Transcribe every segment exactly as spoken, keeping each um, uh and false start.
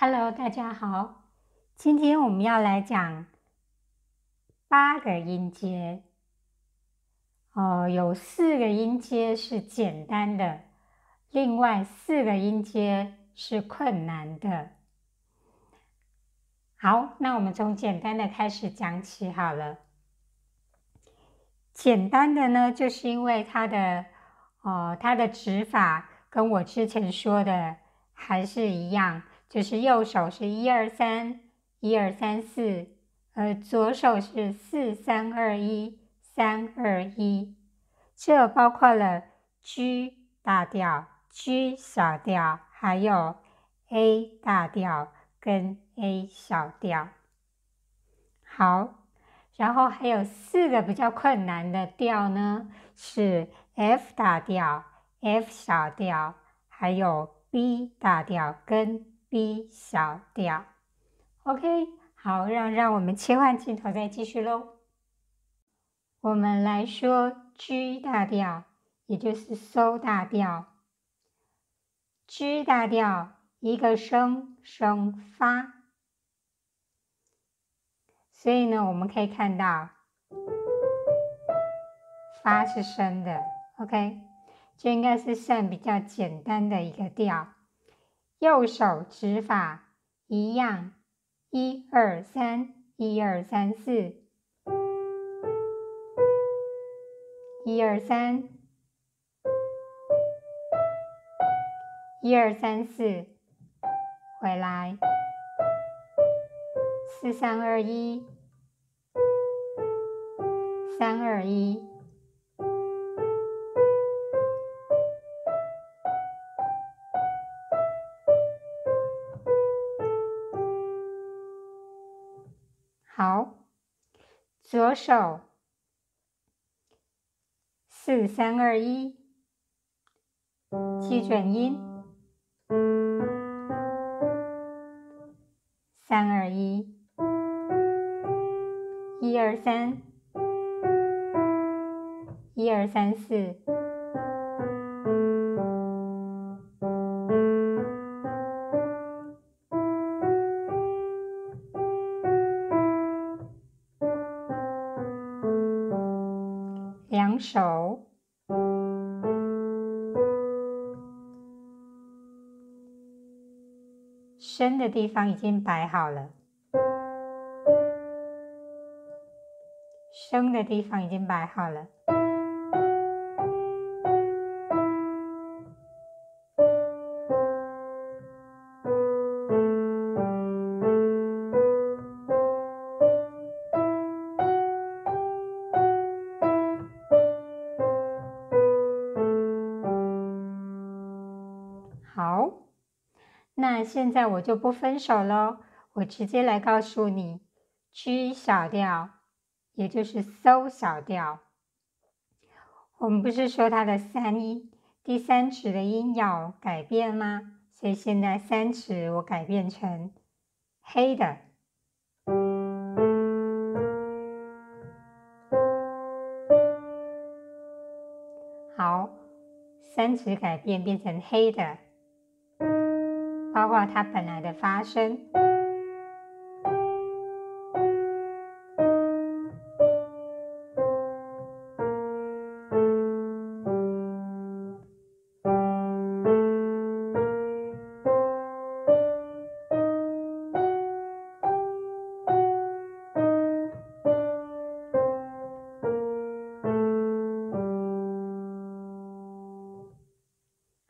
Hello， 大家好，今天我们要来讲八个音阶。哦，有四个音阶是简单的，另外四个音阶是困难的。好，那我们从简单的开始讲起好了。简单的呢，就是因为它的哦，它的指法跟我之前说的还是一样。就是右手是一二三一二三四，而左手是四三二一三二一。这包括了 G 大调、G 小调，还有 A 大调跟 A 小调。好，然后还有四个比较困难的调呢，是 F 大调、F 小调，还有 B 大调跟 B 小调 ，OK， 好，让让我们切换镜头再继续喽。我们来说 G 大调，也就是 So 大调。G 大调一个升升发，所以呢，我们可以看到发是升的 ，OK， 这应该是算比较简单的一个调。右手指法一样，一二三，一二三四，一二三，一二三四，回来，四三二一，三二一。好，左手四三二一，七卷音，三二一，一二三，一二三四，两手伸的地方已经摆好了，伸的地方已经摆好了，好，那现在我就不分手咯，我直接来告诉你 G 小调，也就是 So 小调。我们不是说它的三音，第三指的音要改变吗？所以现在三指我改变成黑的，好，三指改变变成黑的，包括它本来的发声，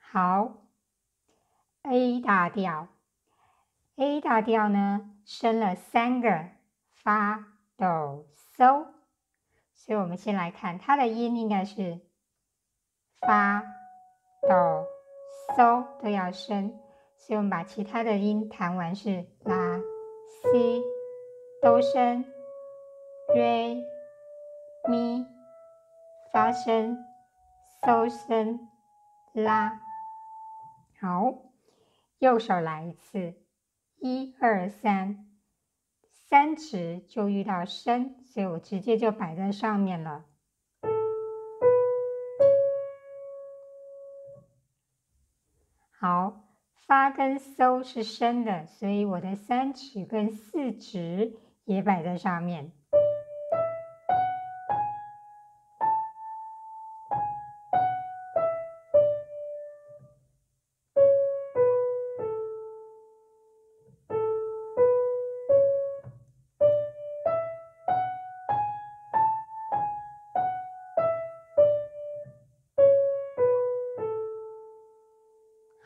好。A 大调 ，A 大调呢升了三个发哆嗦，所以我们先来看它的音应该是发哆嗦都要升，所以我们把其他的音弹完是拉西哆升瑞咪发升嗦升拉，好。右手来一次，一二三，三指就遇到升，所以我直接就摆在上面了。好，发跟收是升的，所以我的三指跟四指也摆在上面。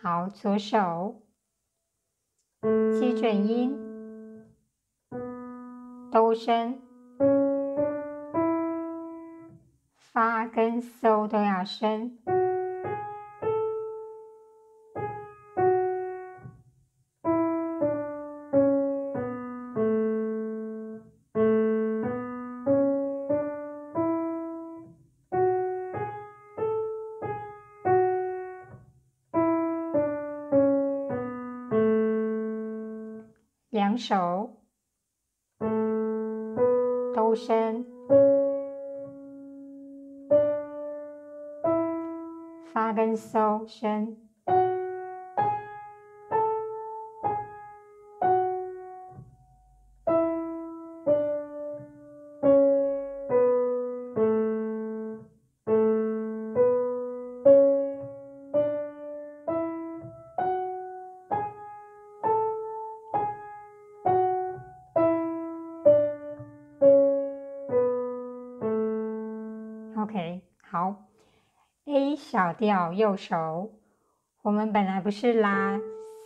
好，左手基准音哆升，发跟收都要升。两手都升，发跟收升，好 ，A 小调右手，我们本来不是拉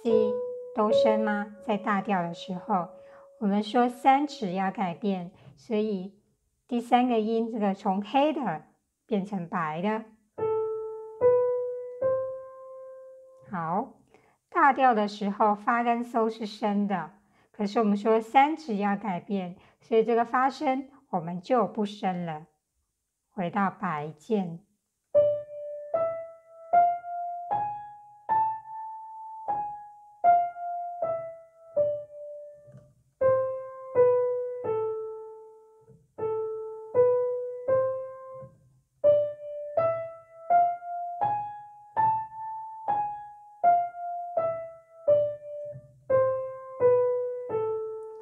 C 哆升吗？在大调的时候，我们说三指要改变，所以第三个音这个从黑的变成白的。好，大调的时候发跟收是升的，可是我们说三指要改变，所以这个发声我们就不升了。回到白键，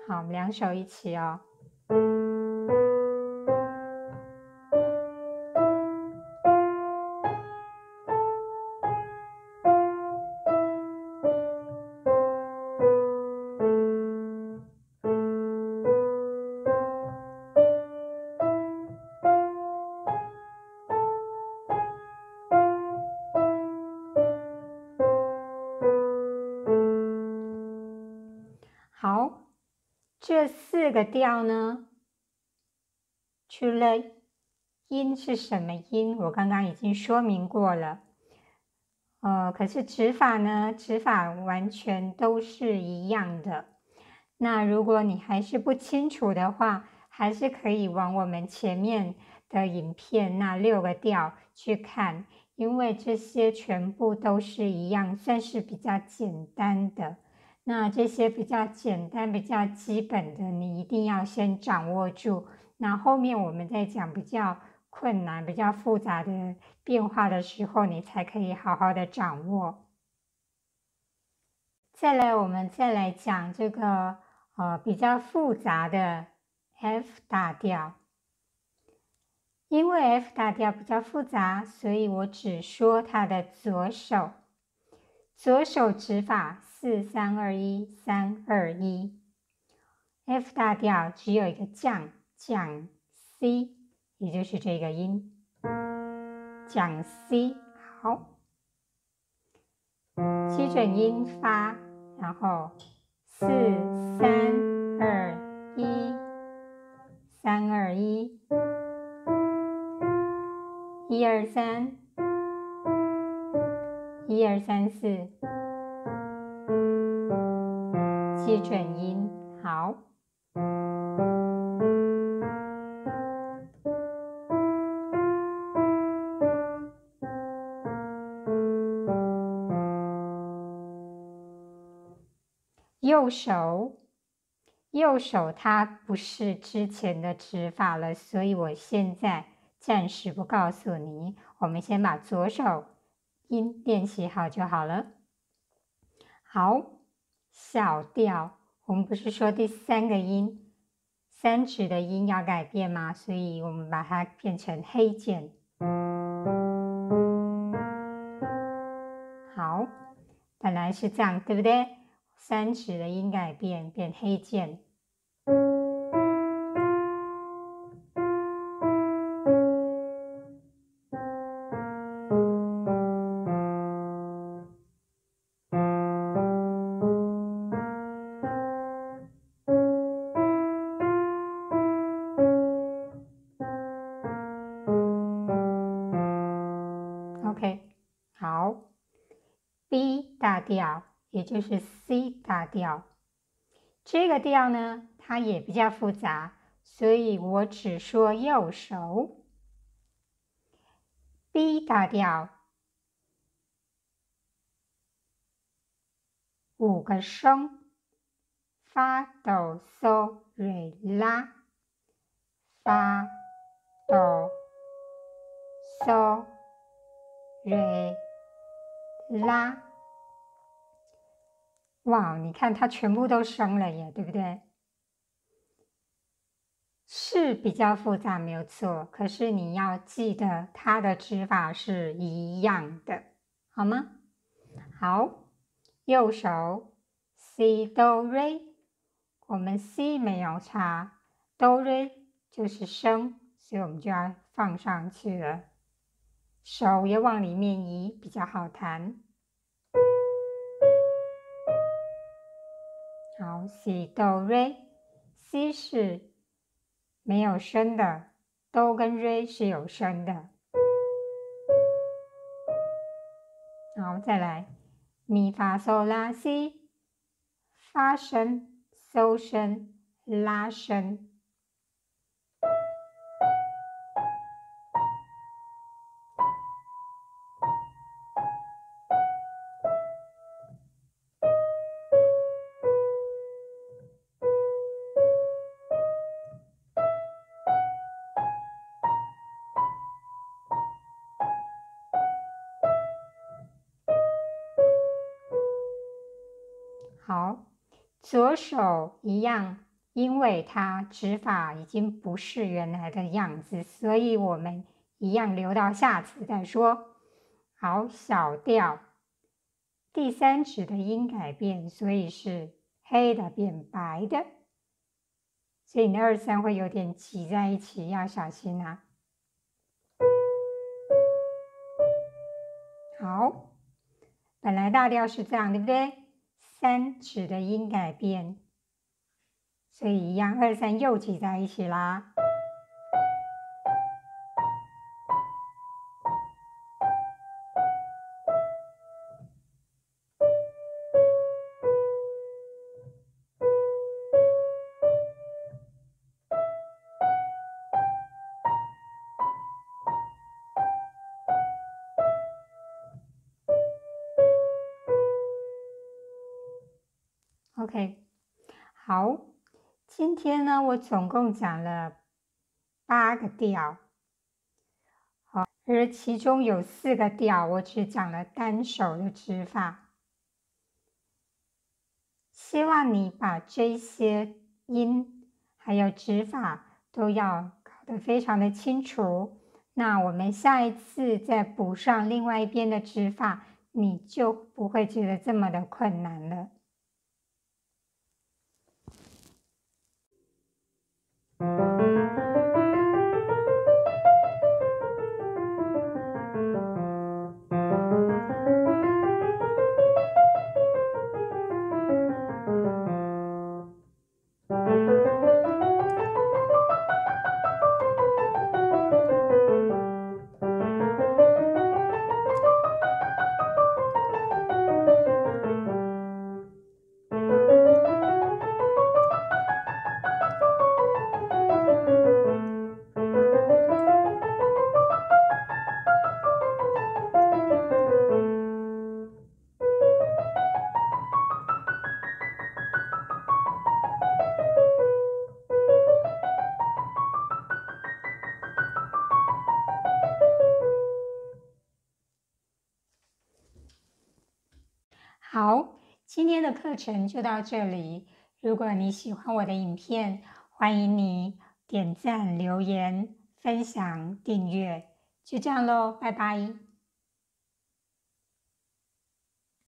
好，我们两手一起哦。好，这四个调呢，除了音是什么音，我刚刚已经说明过了。呃，可是指法呢，指法完全都是一样的。那如果你还是不清楚的话，还是可以往我们前面的影片那六个调去看，因为这些全部都是一样，算是比较简单的。那这些比较简单、比较基本的，你一定要先掌握住。那后面我们在讲比较困难、比较复杂的变化的时候，你才可以好好的掌握。再来，我们再来讲这个呃比较复杂的 F 大调，因为 F 大调比较复杂，所以我只说它的左手。左手指法四三二一三二一 ，F 大调只有一个降降 C， 也就是这个音降 C。好，基准音发，然后四三二一三二一一二三。一二三四，基准音好。右手，右手它不是之前的指法了，所以我现在暂时不告诉你。我们先把左手。音练习好就好了。好，小调，我们不是说第三个音，三指的音要改变吗？所以我们把它变成黑键。好，本来是这样，对不对？三指的音改变，变黑键。 调，也就是 C 大调，这个调呢，它也比较复杂，所以我只说右手。B 大调，五个声，发、哆、嗦、瑞、拉，发、哆、嗦、瑞、拉。 哇， wow, 你看它全部都升了耶，对不对？是比较复杂，没有错。可是你要记得它的指法是一样的，好吗？好，右手 C 哆瑞，我们 C 没有差，哆瑞就是升，所以我们就要放上去了，手也往里面移，比较好弹。 好 ，C 哆瑞 ，C 是没有声的，哆跟瑞是有声的。好，再来，咪发嗦拉西，发声、嗦声、拉声。好，左手一样，因为它指法已经不是原来的样子，所以我们一样留到下次再说。好，小调，第三指的音改变，所以是黑的变白的，所以你的二三会有点挤在一起，要小心啊。好，本来大调是这样，对不对？ 三指的音改变，所以一样，二三又挤在一起啦。OK， 好，今天呢，我总共讲了八个调，好，而其中有四个调我只讲了单手的指法。希望你把这些音还有指法都要搞得非常的清楚。那我们下一次再补上另外一边的指法，你就不会觉得这么的困难了。今天的课程就到这里。如果你喜欢我的影片，欢迎你点赞、留言、分享、订阅。就这样咯，拜拜。